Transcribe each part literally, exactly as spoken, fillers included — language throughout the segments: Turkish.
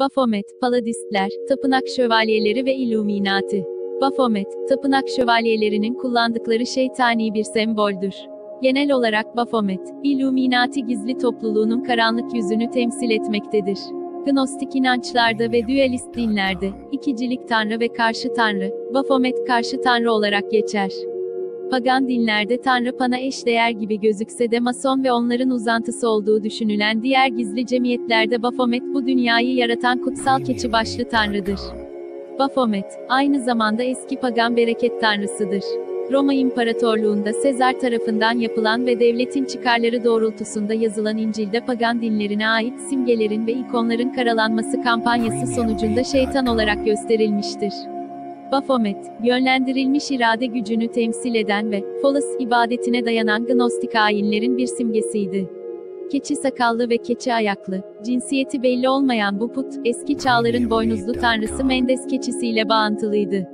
Baphomet, Paladistler, Tapınak Şövalyeleri ve Illuminati. Baphomet, Tapınak Şövalyelerinin kullandıkları şeytani bir semboldür. Genel olarak Baphomet, Illuminati gizli topluluğunun karanlık yüzünü temsil etmektedir. Gnostik inançlarda ve düelist dinlerde, ikicilik tanrı ve karşı tanrı, Baphomet karşı tanrı olarak geçer. Pagan dinlerde tanrı Pan'a eşdeğer gibi gözükse de Mason ve onların uzantısı olduğu düşünülen diğer gizli cemiyetlerde Baphomet bu dünyayı yaratan kutsal keçi başlı tanrıdır. Baphomet, aynı zamanda eski pagan bereket tanrısıdır. Roma İmparatorluğu'nda Sezar tarafından yapılan ve devletin çıkarları doğrultusunda yazılan İncil'de pagan dinlerine ait simgelerin ve ikonların karalanması kampanyası sonucunda şeytan olarak gösterilmiştir. Baphomet, yönlendirilmiş irade gücünü temsil eden ve Pholus ibadetine dayanan Gnostik ayinlerin bir simgesiydi. Keçi sakallı ve keçi ayaklı, cinsiyeti belli olmayan bu put, eski çağların boynuzlu tanrısı Mendes keçisiyle bağıntılıydı.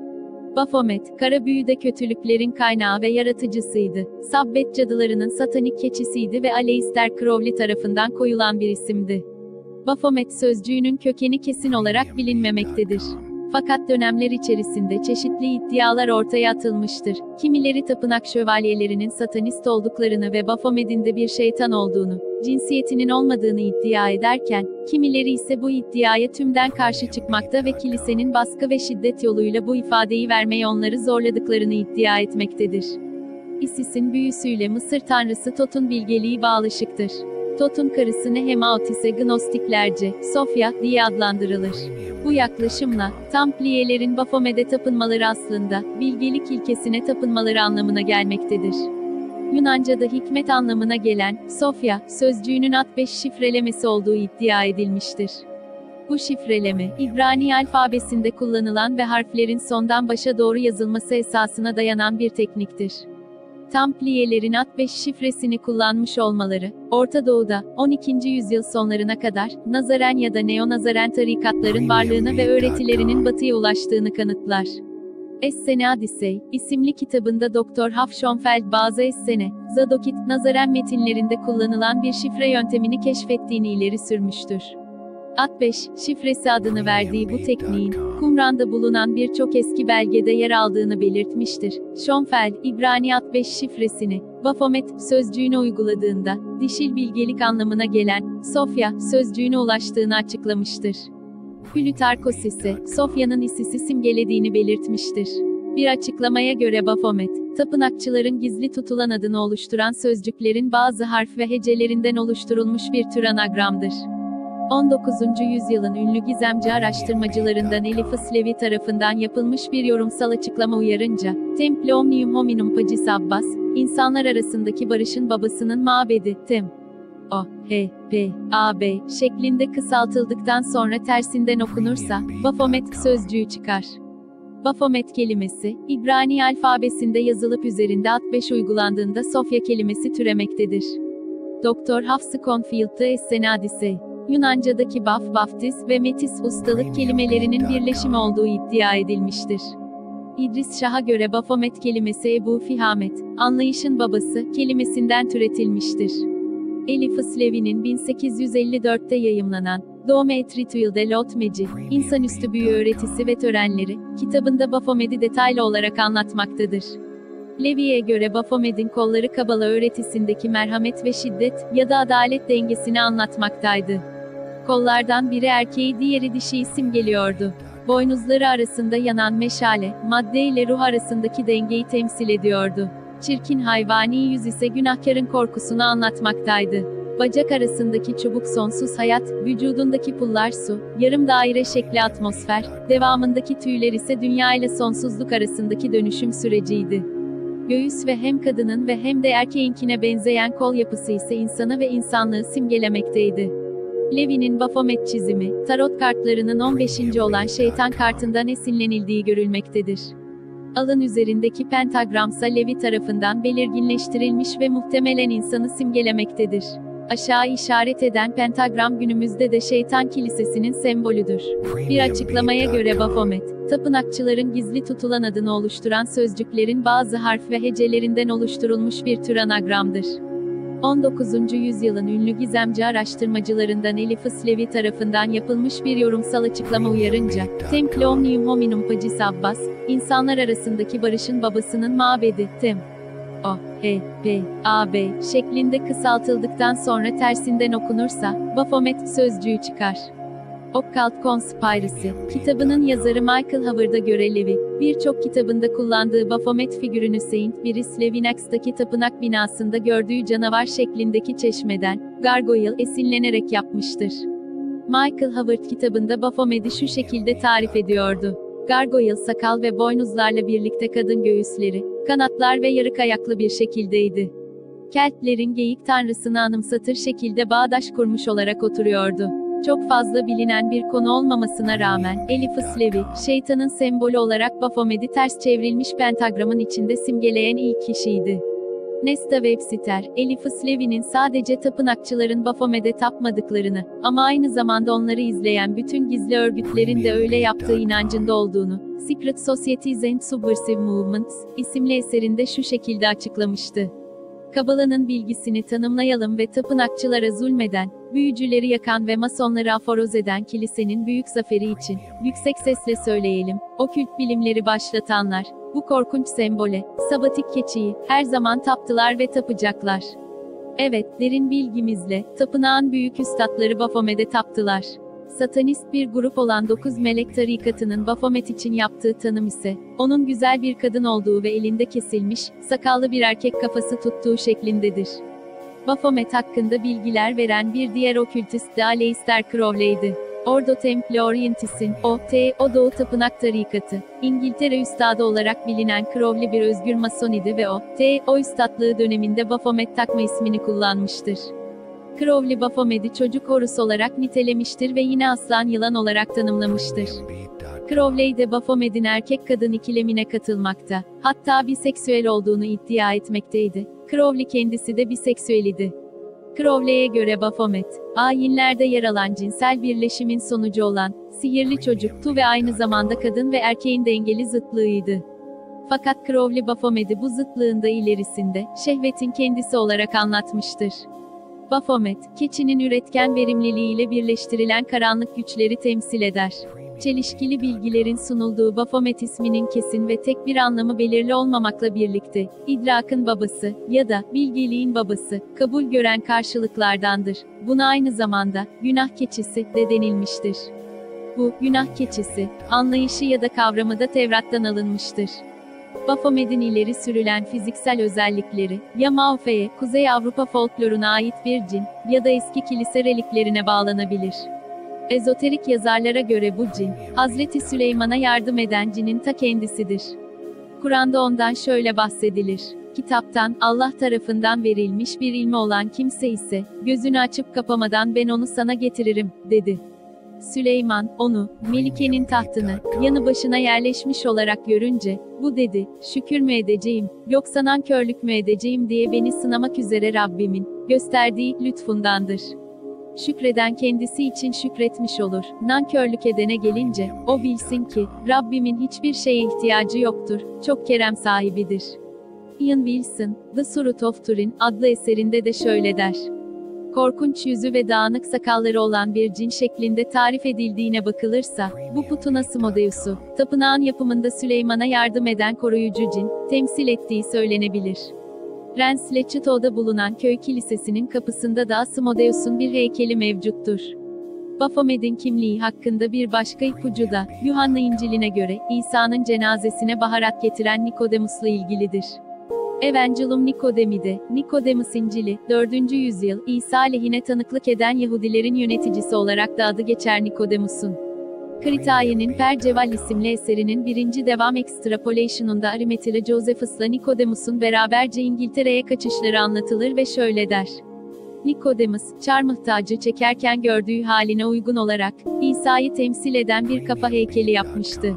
Baphomet, kara büyüde kötülüklerin kaynağı ve yaratıcısıydı. Sabbet cadılarının satanik keçisiydi ve Aleister Crowley tarafından koyulan bir isimdi. Baphomet sözcüğünün kökeni kesin olarak bilinmemektedir. Fakat dönemler içerisinde çeşitli iddialar ortaya atılmıştır. Kimileri tapınak şövalyelerinin satanist olduklarını ve Baphomet'in de bir şeytan olduğunu, cinsiyetinin olmadığını iddia ederken, kimileri ise bu iddiaya tümden karşı çıkmakta ve kilisenin baskı ve şiddet yoluyla bu ifadeyi vermeye onları zorladıklarını iddia etmektedir. Isis'in büyüsüyle Mısır tanrısı Tot'un bilgeliği bağlaşıktır. Tot'un karısı Nehemotis'e Gnostiklerce, Sofya, diye adlandırılır. Bu yaklaşımla, Tampliyelerin Baphomet'e tapınmaları aslında, bilgelik ilkesine tapınmaları anlamına gelmektedir. Yunanca'da hikmet anlamına gelen, Sofya, sözcüğünün at beş şifrelemesi olduğu iddia edilmiştir. Bu şifreleme, İbrani alfabesinde kullanılan ve harflerin sondan başa doğru yazılması esasına dayanan bir tekniktir. Tampliyelerin at beş şifresini kullanmış olmaları, Orta Doğu'da, on ikinci yüzyıl sonlarına kadar, Nazaren ya da Neo-Nazaren tarikatların varlığını ve öğretilerinin batıya ulaştığını kanıtlar. Es-Sene Adisey, isimli kitabında doktor Hafschonfeld bazı Es-Sene, Zadokit, Nazaren metinlerinde kullanılan bir şifre yöntemini keşfettiğini ileri sürmüştür. at beş, şifresi adını verdiği bu tekniğin, Qumran'da bulunan birçok eski belgede yer aldığını belirtmiştir. Schonfeld, İbrani at beş şifresini, Baphomet, sözcüğüne uyguladığında, dişil bilgelik anlamına gelen, Sofya, sözcüğüne ulaştığını açıklamıştır. Plütarkos ise, Sofya'nın Isis'i simgelediğini belirtmiştir. Bir açıklamaya göre Baphomet, tapınakçıların gizli tutulan adını oluşturan sözcüklerin bazı harf ve hecelerinden oluşturulmuş bir tür anagramdır. on dokuzuncu yüzyılın ünlü gizemci araştırmacılarından Elif Islevi tarafından yapılmış bir yorumsal açıklama uyarınca, Temple Omnium Hominum Pacis Abbas, insanlar arasındaki barışın babasının mabedi, Tem, O, H, P, A, B, şeklinde kısaltıldıktan sonra tersinden okunursa, Baphomet sözcüğü çıkar. Baphomet kelimesi, İbrani alfabesinde yazılıp üzerinde at beş uygulandığında Sofya kelimesi türemektedir. doktor Hafschonfeld'de Es-Sene Adisey, Yunanca'daki baf, baftiz ve metis ustalık kelimelerinin birleşimi olduğu iddia edilmiştir. İdris Şah'a göre Baphomet kelimesi Ebu Fihamet, anlayışın babası, kelimesinden türetilmiştir. Elif Islevi'nin bin sekiz yüz elli dört'te yayımlanan, Dome et Ritual de Lotmeci, İnsanüstü Büyü Öğretisi ve Törenleri, kitabında Baphomet'i detaylı olarak anlatmaktadır. Levi'ye göre Baphomet'in kolları Kabala öğretisindeki merhamet ve şiddet, ya da adalet dengesini anlatmaktaydı. Kollardan biri erkeği diğeri dişiyi simgeliyordu. Boynuzları arasında yanan meşale, madde ile ruh arasındaki dengeyi temsil ediyordu. Çirkin hayvani yüz ise günahkarın korkusunu anlatmaktaydı. Bacak arasındaki çubuk sonsuz hayat, vücudundaki pullar su, yarım daire şekli atmosfer, devamındaki tüyler ise dünya ile sonsuzluk arasındaki dönüşüm süreciydi. Göğüs ve hem kadının ve hem de erkeğinkine benzeyen kol yapısı ise insanı ve insanlığı simgelemekteydi. Levi'nin Baphomet çizimi, tarot kartlarının on beşinci olan şeytan kartından esinlenildiği görülmektedir. Alın üzerindeki pentagramsa Levi tarafından belirginleştirilmiş ve muhtemelen insanı simgelemektedir. Aşağı işaret eden pentagram günümüzde de şeytan kilisesinin sembolüdür. Bir açıklamaya göre Baphomet, tapınakçıların gizli tutulan adını oluşturan sözcüklerin bazı harf ve hecelerinden oluşturulmuş bir tür anagramdır. on dokuzuncu yüzyılın ünlü gizemci araştırmacılarından Elif Islevi tarafından yapılmış bir yorumsal açıklama uyarınca, Templi Omnium Hominum Pacis Abbas, insanlar arasındaki barışın babasının mabedi, Tem. O, H, P, A, B şeklinde kısaltıldıktan sonra tersinden okunursa, Baphomet sözcüğü çıkar. Occult Conspiracy, kitabının yazarı Michael Howard'a göre Levi, birçok kitabında kullandığı Baphomet figürünü Saint Brice Levinax'taki tapınak binasında gördüğü canavar şeklindeki çeşmeden, gargoyle esinlenerek yapmıştır. Michael Howard kitabında Baphomet'i şu şekilde tarif ediyordu. Gargoyle sakal ve boynuzlarla birlikte kadın göğüsleri, kanatlar ve yarık ayaklı bir şekildeydi. Keltlerin geyik tanrısını anımsatır şekilde bağdaş kurmuş olarak oturuyordu. Çok fazla bilinen bir konu olmamasına rağmen, Elif Islevi, şeytanın sembolü olarak Baphomet'i ters çevrilmiş pentagramın içinde simgeleyen ilk kişiydi. Nesta Webster, Elif Islevi'nin sadece tapınakçıların Baphomet'e tapmadıklarını, ama aynı zamanda onları izleyen bütün gizli örgütlerin de öyle yaptığı inancında olduğunu, Secret Societies and Subversive Movements isimli eserinde şu şekilde açıklamıştı. Kabala'nın bilgisini tanımlayalım ve tapınakçılara zulmeden, büyücüleri yakan ve masonları aforoz eden kilisenin büyük zaferi için, yüksek sesle söyleyelim, okült bilimleri başlatanlar, bu korkunç sembole, sabatik keçiyi, her zaman taptılar ve tapacaklar. Evet, derin bilgimizle, tapınağın büyük üstatları Baphomet'e taptılar. Satanist bir grup olan Dokuz Melek Tarikatı'nın Baphomet için yaptığı tanım ise, onun güzel bir kadın olduğu ve elinde kesilmiş, sakallı bir erkek kafası tuttuğu şeklindedir. Baphomet hakkında bilgiler veren bir diğer okültist de Aleister Crowley'di. Ordo Templi Orientis'in, O T O Doğu Tapınak Tarikatı, İngiltere üstadı olarak bilinen Crowley bir özgür mason idi ve O T O üstadlığı döneminde Baphomet takma ismini kullanmıştır. Crowley Baphomet'i çocuk horus olarak nitelemiştir ve yine aslan yılan olarak tanımlamıştır. Crowley de Baphomet'in erkek-kadın ikilemine katılmakta, hatta biseksüel olduğunu iddia etmekteydi. Crowley kendisi de biseksüel idi. Crowley'e göre Baphomet, ayinlerde yer alan cinsel birleşimin sonucu olan, sihirli çocuktu ve aynı zamanda kadın ve erkeğin dengeli zıtlığıydı. Fakat Crowley Baphomet'i bu zıtlığında ilerisinde, şehvetin kendisi olarak anlatmıştır. Baphomet, keçinin üretken verimliliğiyle birleştirilen karanlık güçleri temsil eder. Çelişkili bilgilerin sunulduğu Baphomet isminin kesin ve tek bir anlamı belirli olmamakla birlikte, idrakın babası ya da bilgeliğin babası, kabul gören karşılıklardandır. Buna aynı zamanda, günah keçisi de denilmiştir. Bu, günah keçisi, anlayışı ya da kavramı da Tevrat'tan alınmıştır. Baphomet'in ileri sürülen fiziksel özellikleri, ya Maofe'ye, Kuzey Avrupa folkloruna ait bir cin, ya da eski kilise reliklerine bağlanabilir. Ezoterik yazarlara göre bu cin, Hazreti Süleyman'a yardım eden cinin ta kendisidir. Kur'an'da ondan şöyle bahsedilir. Kitaptan, Allah tarafından verilmiş bir ilmi olan kimse ise, gözünü açıp kapamadan ben onu sana getiririm, dedi. Süleyman, onu, Melike'nin tahtını, yanı başına yerleşmiş olarak görünce, bu dedi, şükür mü edeceğim, yoksa nankörlük mü edeceğim diye beni sınamak üzere Rabbimin, gösterdiği, lütfundandır. Şükreden kendisi için şükretmiş olur, nankörlük edene gelince, o bilsin ki, Rabbimin hiçbir şeye ihtiyacı yoktur, çok kerem sahibidir. Ian Wilson, The Surut of Turin adlı eserinde de şöyle der. Korkunç yüzü ve dağınık sakalları olan bir cin şeklinde tarif edildiğine bakılırsa, bu putun Asmodeus'u, tapınağın yapımında Süleyman'a yardım eden koruyucu cin, temsil ettiği söylenebilir. Rennes Le Château'da bulunan köy kilisesinin kapısında da Asmodeus'un bir heykeli mevcuttur. Baphomet'in kimliği hakkında bir başka ipucu da, Yuhanna İncil'ine göre, İsa'nın cenazesine baharat getiren Nikodemus'la ilgilidir. Evangelium Nikodemide, Nikodemus İncil'i, dördüncü yüzyıl, İsa lehine tanıklık eden Yahudilerin yöneticisi olarak da adı geçer Nikodemus'un. Kritaye'nin Perceval isimli eserinin birinci devam extrapolation'unda Arimathea Josephus'la Nikodemus'un beraberce İngiltere'ye kaçışları anlatılır ve şöyle der. Nikodemus, çarmıh tacı çekerken gördüğü haline uygun olarak, İsa'yı temsil eden bir kafa heykeli yapmıştı.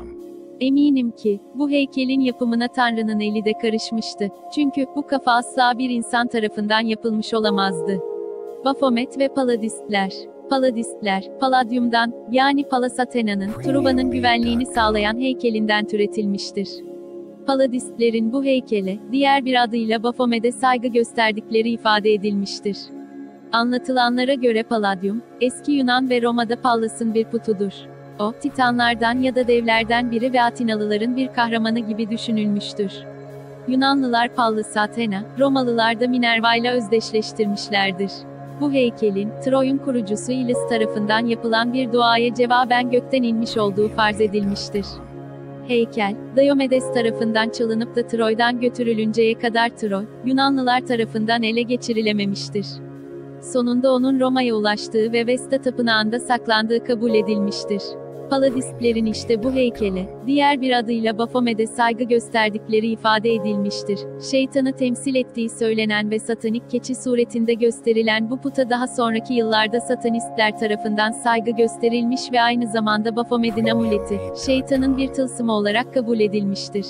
Eminim ki, bu heykelin yapımına Tanrı'nın eli de karışmıştı, çünkü bu kafa asla bir insan tarafından yapılmış olamazdı. Baphomet ve Paladistler. Paladistler, Palladium'dan, yani Pallas Athena'nın, Truva'nın güvenliğini sağlayan heykelinden türetilmiştir. Paladistlerin bu heykele, diğer bir adıyla Baphomet'e saygı gösterdikleri ifade edilmiştir. Anlatılanlara göre Palladium, eski Yunan ve Roma'da Pallas'ın bir putudur. O, Titanlardan ya da devlerden biri ve Atinalıların bir kahramanı gibi düşünülmüştür. Yunanlılar Pallas'ı Athena, Romalılar da Minerva ile özdeşleştirmişlerdir. Bu heykelin, Troy'un kurucusu Ilus tarafından yapılan bir duaya cevaben gökten inmiş olduğu farz edilmiştir. Heykel, Diomedes tarafından çalınıp da Troy'dan götürülünceye kadar Troy, Yunanlılar tarafından ele geçirilememiştir. Sonunda onun Roma'ya ulaştığı ve Vesta Tapınağı'nda saklandığı kabul edilmiştir. Paladistlerin işte bu heykele, diğer bir adıyla Baphomet'e saygı gösterdikleri ifade edilmiştir. Şeytanı temsil ettiği söylenen ve satanik keçi suretinde gösterilen bu puta daha sonraki yıllarda satanistler tarafından saygı gösterilmiş ve aynı zamanda Baphomet'in amuleti, şeytanın bir tılsımı olarak kabul edilmiştir.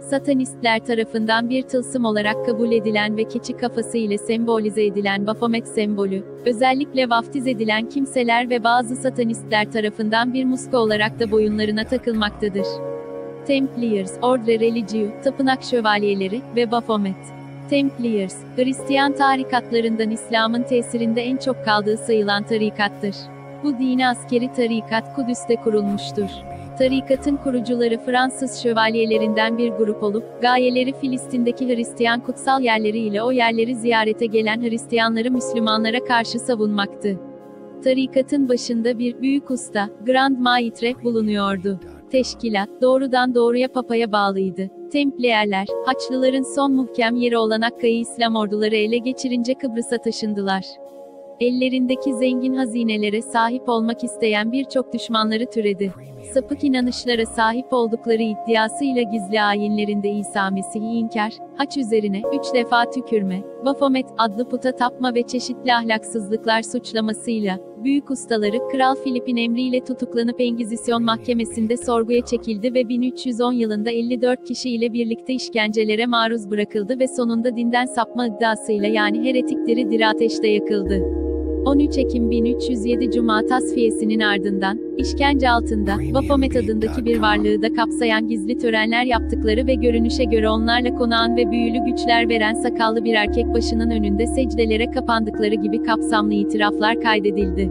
Satanistler tarafından bir tılsım olarak kabul edilen ve keçi kafası ile sembolize edilen Baphomet sembolü, özellikle vaftiz edilen kimseler ve bazı satanistler tarafından bir muska olarak da boyunlarına takılmaktadır. Templiers, Ordre Religieux, Tapınak Şövalyeleri ve Baphomet. Templiers, Hristiyan tarikatlarından İslam'ın tesirinde en çok kaldığı sayılan tarikattır. Bu dini askeri tarikat Kudüs'te kurulmuştur. Tarikatın kurucuları Fransız şövalyelerinden bir grup olup, gayeleri Filistin'deki Hristiyan kutsal yerleri ile o yerleri ziyarete gelen Hristiyanları Müslümanlara karşı savunmaktı. Tarikatın başında bir büyük usta, Grand Maitre, bulunuyordu. Teşkilat, doğrudan doğruya papaya bağlıydı. Templiyerler, Haçlıların son muhkem yeri olan Akka'yı İslam orduları ele geçirince Kıbrıs'a taşındılar. Ellerindeki zengin hazinelere sahip olmak isteyen birçok düşmanları türedi. Sapık inanışlara sahip oldukları iddiasıyla gizli ayinlerinde İsa Mesih'i inkar, haç üzerine, üç defa tükürme, Baphomet adlı puta tapma ve çeşitli ahlaksızlıklar suçlamasıyla, büyük ustaları Kral Filip'in emriyle tutuklanıp Engizisyon mahkemesinde sorguya çekildi ve bin üç yüz on yılında elli dört kişi ile birlikte işkencelere maruz bırakıldı ve sonunda dinden sapma iddiasıyla yani heretik diri diri ateşte yakıldı. on üç Ekim bin üç yüz yedi Cuma tasfiyesinin ardından, işkence altında, Baphomet adındaki bir varlığı da kapsayan gizli törenler yaptıkları ve görünüşe göre onlarla konağan ve büyülü güçler veren sakallı bir erkek başının önünde secdelere kapandıkları gibi kapsamlı itiraflar kaydedildi.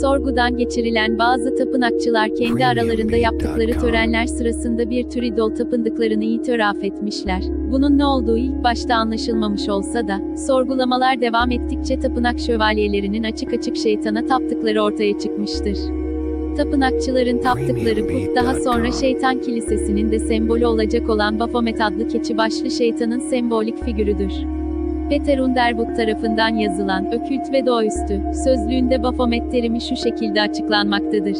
Sorgudan geçirilen bazı tapınakçılar kendi aralarında yaptıkları törenler sırasında bir tür idol tapındıklarını itiraf etmişler. Bunun ne olduğu ilk başta anlaşılmamış olsa da, sorgulamalar devam ettikçe tapınak şövalyelerinin açık açık şeytana taptıkları ortaya çıkmıştır. Tapınakçıların taptıkları put daha sonra Şeytan Kilisesi'nin de sembolü olacak olan Baphomet adlı keçi başlı şeytanın sembolik figürüdür. Peter Underwood tarafından yazılan Ökült ve Doğüstü sözlüğünde Baphomet terimi şu şekilde açıklanmaktadır.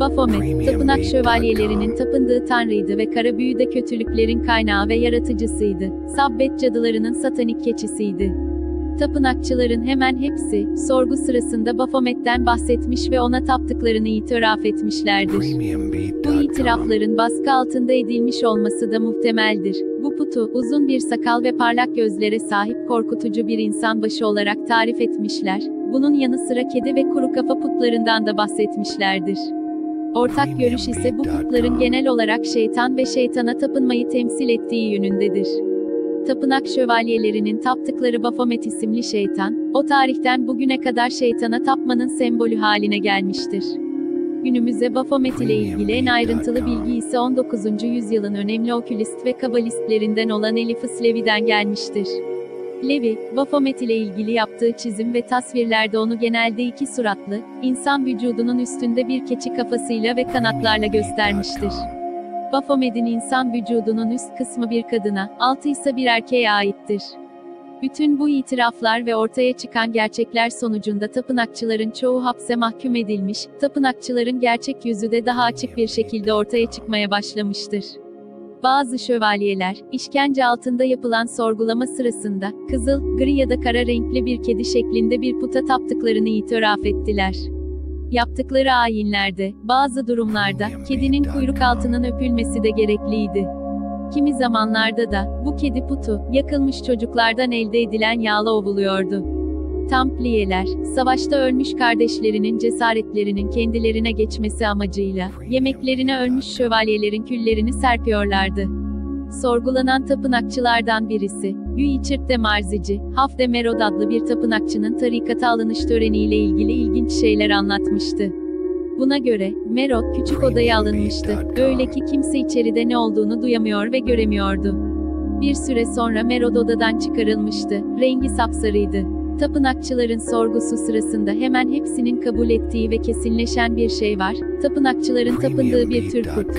Baphomet, tapınak şövalyelerinin tapındığı tanrıydı ve kara büyüde kötülüklerin kaynağı ve yaratıcısıydı. Sabbet cadılarının satanik keçisiydi. Tapınakçıların hemen hepsi, sorgu sırasında Baphomet'ten bahsetmiş ve ona taptıklarını itiraf etmişlerdir. Bu itirafların baskı altında edilmiş olması da muhtemeldir. Bu putu, uzun bir sakal ve parlak gözlere sahip korkutucu bir insan başı olarak tarif etmişler, bunun yanı sıra kedi ve kuru kafa putlarından da bahsetmişlerdir. Ortak görüş ise bu putların genel olarak şeytan ve şeytana tapınmayı temsil ettiği yönündedir. Tapınak şövalyelerinin taptıkları Baphomet isimli şeytan, o tarihten bugüne kadar şeytana tapmanın sembolü haline gelmiştir. Günümüze Baphomet ile ilgili en ayrıntılı bilgi ise on dokuzuncu yüzyılın önemli okülist ve kabalistlerinden olan Eliphas Levi'den gelmiştir. Levi, Baphomet ile ilgili yaptığı çizim ve tasvirlerde onu genelde iki suratlı, insan vücudunun üstünde bir keçi kafasıyla ve kanatlarla göstermiştir. Baphomet'in insan vücudunun üst kısmı bir kadına, altı ise bir erkeğe aittir. Bütün bu itiraflar ve ortaya çıkan gerçekler sonucunda tapınakçıların çoğu hapse mahkum edilmiş, tapınakçıların gerçek yüzü de daha açık bir şekilde ortaya çıkmaya başlamıştır. Bazı şövalyeler, işkence altında yapılan sorgulama sırasında, kızıl, gri ya da kara renkli bir kedi şeklinde bir puta taptıklarını itiraf ettiler. Yaptıkları ayinlerde, bazı durumlarda, kedinin kuyruk altının öpülmesi de gerekliydi. Kimi zamanlarda da, bu kedi putu, yakılmış çocuklardan elde edilen yağla ovuluyordu. Templiyeler, savaşta ölmüş kardeşlerinin cesaretlerinin kendilerine geçmesi amacıyla, yemeklerine ölmüş şövalyelerin küllerini serpiyorlardı. sorgulanan tapınakçılardan birisi, Büyüçirt'te Marzici, Hafde Merod adlı bir tapınakçının tarikata alınış töreniyle ilgili ilginç şeyler anlatmıştı. Buna göre, Merod küçük odaya alınmıştı, öyle ki kimse içeride ne olduğunu duyamıyor ve göremiyordu. Bir süre sonra Merod odadan çıkarılmıştı, rengi sapsarıydı. Tapınakçıların sorgusu sırasında hemen hepsinin kabul ettiği ve kesinleşen bir şey var, tapınakçıların tapındığı bir tür kurt.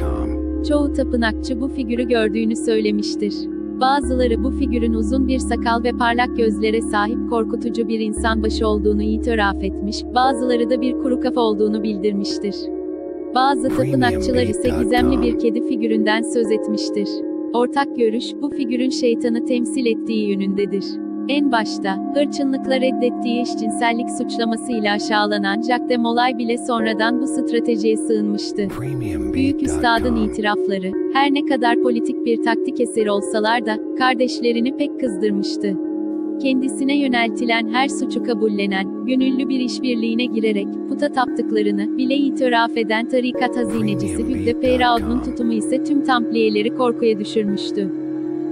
Çoğu tapınakçı bu figürü gördüğünü söylemiştir. Bazıları bu figürün uzun bir sakal ve parlak gözlere sahip korkutucu bir insan başı olduğunu itiraf etmiş, bazıları da bir kuru kafa olduğunu bildirmiştir. Bazı tapınakçılar ise gizemli bir kedi figüründen söz etmiştir. Ortak görüş, bu figürün şeytanı temsil ettiği yönündedir. En başta, hırçınlıkla reddettiği eşcinsellik suçlamasıyla aşağılanan Jacques de Molay bile sonradan bu stratejiye sığınmıştı. Büyük Üstad'ın itirafları, her ne kadar politik bir taktik eseri olsalar da, kardeşlerini pek kızdırmıştı. Kendisine yöneltilen her suçu kabullenen, gönüllü bir işbirliğine girerek, puta taptıklarını bile itiraf eden tarikat hazinecisi Hugh de Peyraud'un tutumu ise tüm Templiyeleri korkuya düşürmüştü.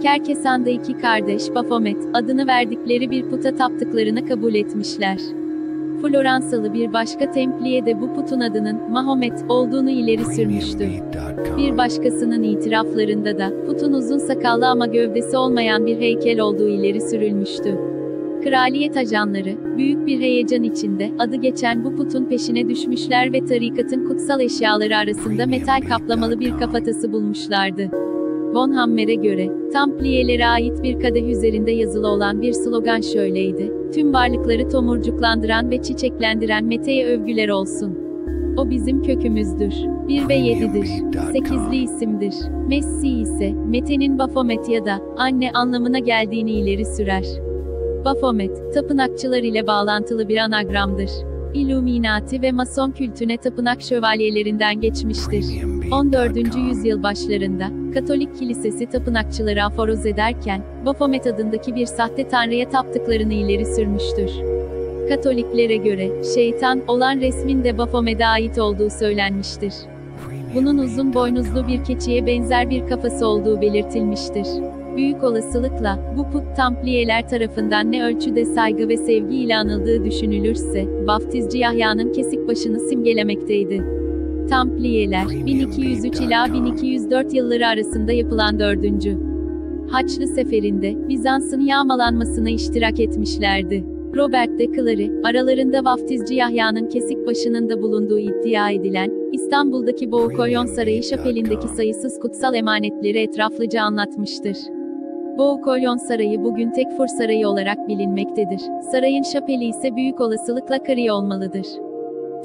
Kerkesan'da iki kardeş Baphomet, adını verdikleri bir puta taptıklarını kabul etmişler. Floransalı bir başka Templiye de bu putun adının, Mahomet, olduğunu ileri sürmüştü. Bir başkasının itiraflarında da, putun uzun sakallı ama gövdesi olmayan bir heykel olduğu ileri sürülmüştü. Kraliyet ajanları, büyük bir heyecan içinde, adı geçen bu putun peşine düşmüşler ve tarikatın kutsal eşyaları arasında metal kaplamalı bir kafatası bulmuşlardı. Von Hammer'e göre, Templiyelere ait bir kadeh üzerinde yazılı olan bir slogan şöyleydi, tüm varlıkları tomurcuklandıran ve çiçeklendiren Mete'ye övgüler olsun. O bizim kökümüzdür. bir ve yedidir. sekizli isimdir. Messi ise, Mete'nin Baphomet ya da, anne anlamına geldiğini ileri sürer. Baphomet, tapınakçılar ile bağlantılı bir anagramdır. İlluminati ve Mason kültüne tapınak şövalyelerinden geçmiştir. on dördüncü yüzyıl başlarında, Katolik Kilisesi tapınakçıları aforoz ederken, Baphomet adındaki bir sahte tanrıya taptıklarını ileri sürmüştür. Katoliklere göre, şeytan olan resmin de Baphomet'e ait olduğu söylenmiştir. Bunun uzun boynuzlu bir keçiye benzer bir kafası olduğu belirtilmiştir. Büyük olasılıkla, bu put Templiyeler tarafından ne ölçüde saygı ve sevgi ile anıldığı düşünülürse, Vaftizci Yahya'nın kesik başını simgelemekteydi. Templiyeler, bin iki yüz üç ila bin iki yüz dört yılları arasında yapılan dördüncü Haçlı Seferi'nde, Bizans'ın yağmalanmasına iştirak etmişlerdi. Robert de Clary, aralarında Vaftizci Yahya'nın kesik başının da bulunduğu iddia edilen, İstanbul'daki Boğukoyon Sarayı şapelindeki sayısız kutsal emanetleri etraflıca anlatmıştır. Boğukoyon Sarayı bugün Tekfur Sarayı olarak bilinmektedir. Sarayın şapeli ise büyük olasılıkla Kari olmalıdır.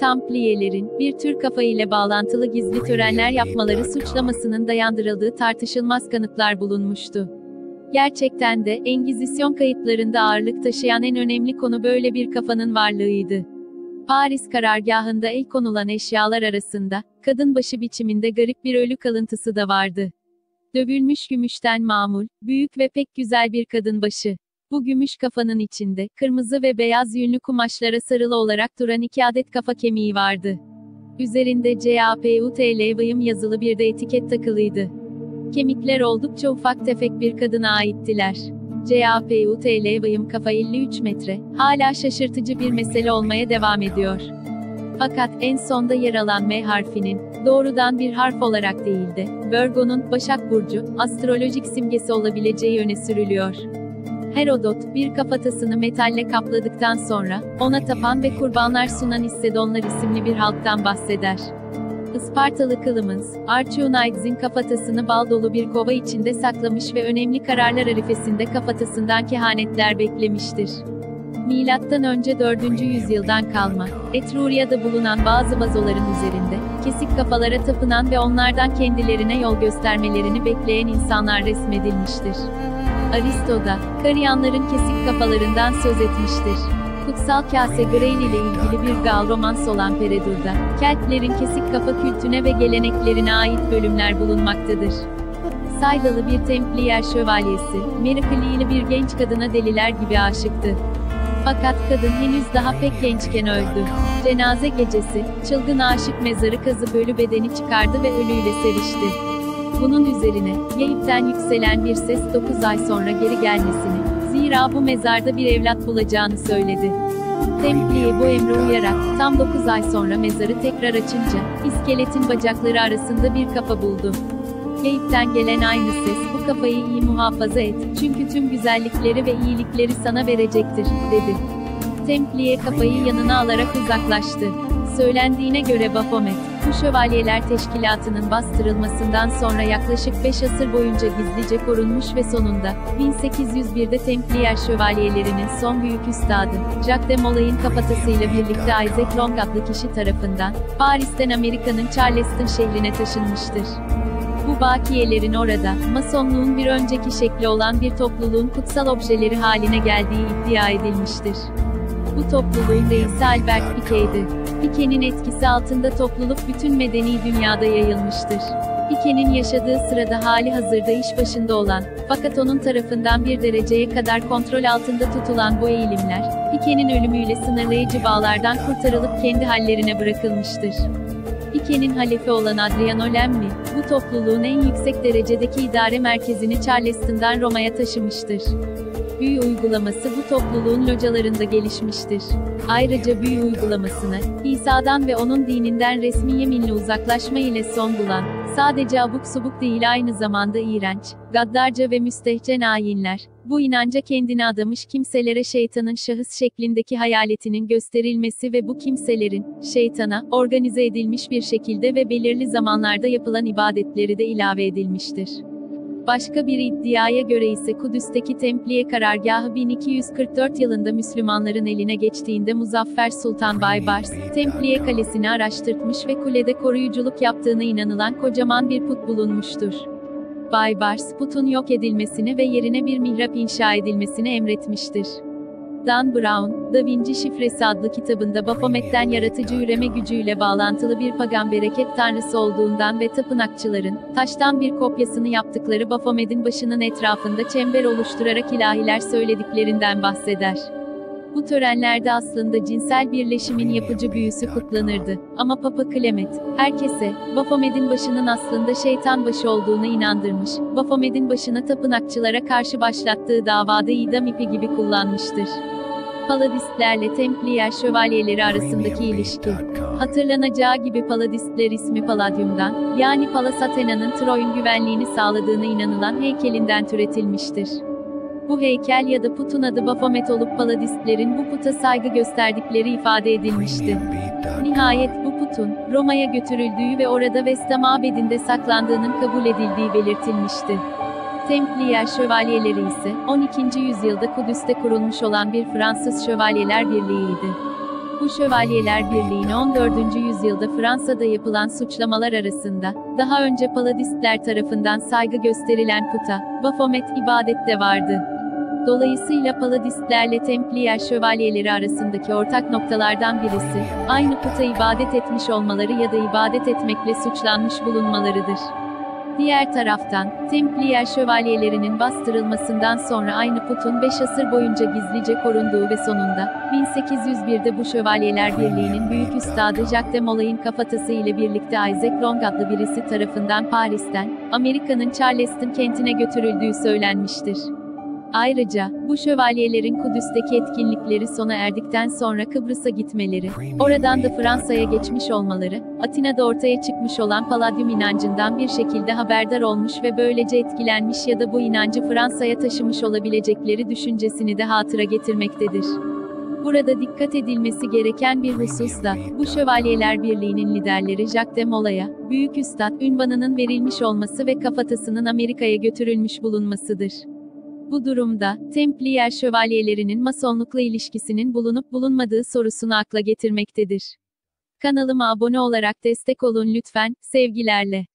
Templiyelerin, bir tür kafa ile bağlantılı gizli törenler yapmaları suçlamasının dayandırıldığı tartışılmaz kanıtlar bulunmuştu. Gerçekten de, Engizisyon kayıtlarında ağırlık taşıyan en önemli konu böyle bir kafanın varlığıydı. Paris karargahında el konulan eşyalar arasında, kadın başı biçiminde garip bir ölü kalıntısı da vardı. Dövülmüş gümüşten mamul, büyük ve pek güzel bir kadın başı. Bu gümüş kafanın içinde, kırmızı ve beyaz yünlü kumaşlara sarılı olarak duran iki adet kafa kemiği vardı. Üzerinde CAPUTLVIM yazılı bir de etiket takılıydı. Kemikler oldukça ufak tefek bir kadına aittiler. CAPUTLVIM kafa elli üç metre, hala şaşırtıcı bir mesele olmaya devam ediyor. Fakat en sonda yer alan M harfinin, doğrudan bir harf olarak değil de, Virgo'nun, Başak Burcu, astrolojik simgesi olabileceği öne sürülüyor. Herodot, bir kafatasını metalle kapladıktan sonra, ona tapan ve kurbanlar sunan İssedonlar isimli bir halktan bahseder. Ispartalı Kılımız, Archonides'in kafatasını bal dolu bir kova içinde saklamış ve önemli kararlar arifesinde kafatasından kehanetler beklemiştir. Milattan önce dördüncü yüzyıldan kalma, Etruria'da bulunan bazı vazoların üzerinde, kesik kafalara tapınan ve onlardan kendilerine yol göstermelerini bekleyen insanlar resmedilmiştir. Aristo da, Kariyanların kesik kafalarından söz etmiştir. Kutsal Kase Grail ile ilgili bir Gal romans olan Peredur'da, Keltlerin kesik kafa kültüne ve geleneklerine ait bölümler bulunmaktadır. Saydalı bir Templiyer şövalyesi, Mary Clee'li bir genç kadına deliler gibi aşıktı. Fakat kadın henüz daha pek gençken öldü. Cenaze gecesi, çılgın aşık mezarı kazıp ölü bedeni çıkardı ve ölüyle sevişti. Bunun üzerine, Yeğip'ten yükselen bir ses dokuz ay sonra geri gelmesini, zira bu mezarda bir evlat bulacağını söyledi. Templiye bu emre uyarak, tam dokuz ay sonra mezarı tekrar açınca, iskeletin bacakları arasında bir kafa buldu. Yeğip'ten gelen aynı ses, bu kafayı iyi muhafaza et, çünkü tüm güzellikleri ve iyilikleri sana verecektir, dedi. Templiye kafayı yanına alarak uzaklaştı. Söylendiğine göre Baphomet, bu şövalyeler teşkilatının bastırılmasından sonra yaklaşık beş asır boyunca gizlice korunmuş ve sonunda, bin sekiz yüz bir'de Templier şövalyelerinin son büyük üstadı, Jacques de Mollay'ın kafatasıyla birlikte Isaac Long adlı kişi tarafından, Paris'ten Amerika'nın Charleston şehrine taşınmıştır. Bu bakiyelerin orada, masonluğun bir önceki şekli olan bir topluluğun kutsal objeleri haline geldiği iddia edilmiştir. Bu topluluğun reisi Albert Pike'ydi. Pike'nin etkisi altında topluluk bütün medeni dünyada yayılmıştır. Pike'nin yaşadığı sırada hali hazırda iş başında olan, fakat onun tarafından bir dereceye kadar kontrol altında tutulan bu eğilimler, Pike'nin ölümüyle sınırlayıcı bağlardan kurtarılıp kendi hallerine bırakılmıştır. Pike'nin halefi olan Adriano Lemmi, bu topluluğun en yüksek derecedeki idare merkezini Charleston'dan Roma'ya taşımıştır. Büyü uygulaması bu topluluğun localarında gelişmiştir. Ayrıca büyü uygulamasını, İsa'dan ve onun dininden resmi yeminle uzaklaşma ile son bulan, sadece abuk subuk değil aynı zamanda iğrenç, gaddarca ve müstehcen ayinler, bu inanca kendini adamış kimselere şeytanın şahıs şeklindeki hayaletinin gösterilmesi ve bu kimselerin, şeytana, organize edilmiş bir şekilde ve belirli zamanlarda yapılan ibadetleri de ilave edilmiştir. Başka bir iddiaya göre ise Kudüs'teki Templiye karargahı bin iki yüz kırk dört yılında Müslümanların eline geçtiğinde Muzaffer Sultan Baybars, Templiye kalesini araştırtmış ve kulede koruyuculuk yaptığına inanılan kocaman bir put bulunmuştur. Baybars, putun yok edilmesini ve yerine bir mihrap inşa edilmesini emretmiştir. Dan Brown, Da Vinci Şifresi adlı kitabında Baphomet'ten yaratıcı üreme gücüyle bağlantılı bir pagan bereket tanrısı olduğundan ve tapınakçıların, taştan bir kopyasını yaptıkları Baphomet'in başının etrafında çember oluşturarak ilahiler söylediklerinden bahseder. Bu törenlerde aslında cinsel birleşimin yapıcı büyüsü kutlanırdı. Ama Papa Clement, herkese, Baphomet'in başının aslında şeytan başı olduğunu inandırmış, Baphomet'in başını tapınakçılara karşı başlattığı davada idam ipi gibi kullanmıştır. Paladistlerle Templier şövalyeleri arasındaki ilişki. Hatırlanacağı gibi Paladistler ismi Palladium'dan, yani Pallas Athena'nın Troy'un güvenliğini sağladığına inanılan heykelinden türetilmiştir. Bu heykel ya da putun adı Baphomet olup Paladistlerin bu puta saygı gösterdikleri ifade edilmişti. Nihayet bu putun, Roma'ya götürüldüğü ve orada Vesta mabedinde saklandığının kabul edildiği belirtilmişti. Templier şövalyeleri ise, on ikinci yüzyılda Kudüs'te kurulmuş olan bir Fransız şövalyeler birliğiydi. Bu şövalyeler birliğini on dördüncü yüzyılda Fransa'da yapılan suçlamalar arasında, daha önce Paladistler tarafından saygı gösterilen puta, Baphomet ibadette vardı. Dolayısıyla Paladistlerle Templier şövalyeleri arasındaki ortak noktalardan birisi, aynı puta ibadet etmiş olmaları ya da ibadet etmekle suçlanmış bulunmalarıdır. Diğer taraftan, Templier şövalyelerinin bastırılmasından sonra aynı putun beş asır boyunca gizlice korunduğu ve sonunda, bin sekiz yüz bir'de bu şövalyeler birliğinin büyük üstadı Jacques de Mollay'ın kafatası ile birlikte Isaac Long adlı birisi tarafından Paris'ten, Amerika'nın Charleston kentine götürüldüğü söylenmiştir. Ayrıca, bu şövalyelerin Kudüs'teki etkinlikleri sona erdikten sonra Kıbrıs'a gitmeleri, oradan da Fransa'ya geçmiş olmaları, Atina'da ortaya çıkmış olan Palladium inancından bir şekilde haberdar olmuş ve böylece etkilenmiş ya da bu inancı Fransa'ya taşımış olabilecekleri düşüncesini de hatıra getirmektedir. Burada dikkat edilmesi gereken bir husus da, bu şövalyeler birliğinin liderleri Jacques de Mollay'a, Büyük Üstad ünvanının verilmiş olması ve kafatasının Amerika'ya götürülmüş bulunmasıdır. Bu durumda, Templier şövalyelerinin masonlukla ilişkisinin bulunup bulunmadığı sorusunu akla getirmektedir. Kanalıma abone olarak destek olun lütfen, sevgilerle.